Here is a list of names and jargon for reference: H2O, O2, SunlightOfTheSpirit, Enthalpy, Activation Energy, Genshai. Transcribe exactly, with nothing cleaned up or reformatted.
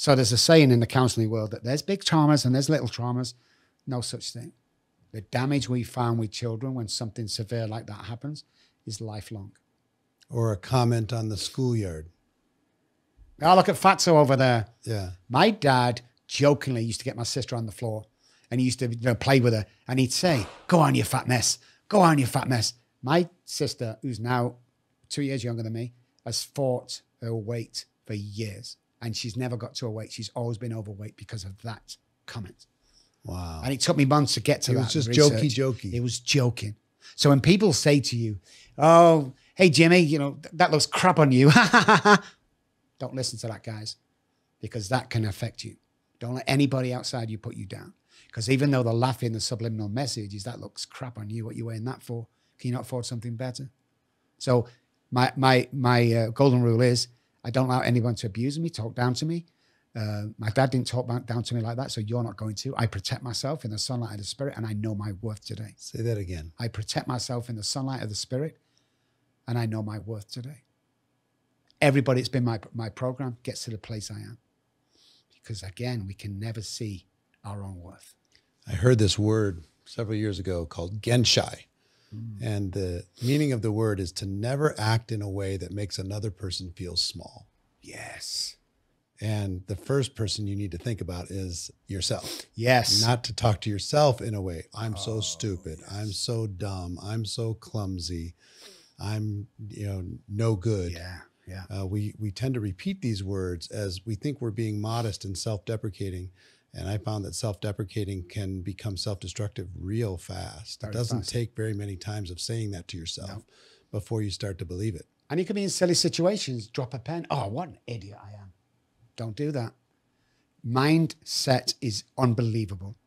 So there's a saying in the counseling world that there's big traumas and there's little traumas. No such thing. The damage we found with children when something severe like that happens is lifelong. Or a comment on the schoolyard. I look at Fatso over there. Yeah. My dad jokingly used to get my sister on the floor and he used to, you know, play with her. And he'd say, go on, you fat mess. Go on, you fat mess. My sister, who's now two years younger than me, has fought her weight for years. And she's never got to her weight. She's always been overweight because of that comment. Wow. And it took me months to get to that. It was just jokey, jokey. It was joking. So when people say to you, oh, hey, Jimmy, you know, th that looks crap on you. Don't listen to that, guys, because that can affect you. Don't let anybody outside you put you down. Because even though they're laughing, the subliminal message is that looks crap on you. What are you wearing that for? Can you not afford something better? So my, my, my uh, golden rule is I don't allow anyone to abuse me, talk down to me. Uh, my dad didn't talk down to me like that, so you're not going to. I protect myself in the sunlight of the spirit, and I know my worth today. Say that again. I protect myself in the sunlight of the spirit, and I know my worth today. Everybody that's been my, my program gets to the place I am. Because again, we can never see our own worth. I heard this word several years ago called Genshai. Mm. And the meaning of the word is to never act in a way that makes another person feel small. Yes. And the first person you need to think about is yourself. Yes. Not to talk to yourself in a way. I'm oh, so stupid. Yes. I'm so dumb. I'm so clumsy. I'm, you know, no good. Yeah. Yeah. Uh, we, we tend to repeat these words as we think we're being modest and self-deprecating. And I found that self-deprecating can become self-destructive real fast. Very it doesn't fast. take very many times of saying that to yourself no. before you start to believe it. And you can be in silly situations, drop a pen. Oh, what an idiot I am. Don't do that. Mindset is unbelievable.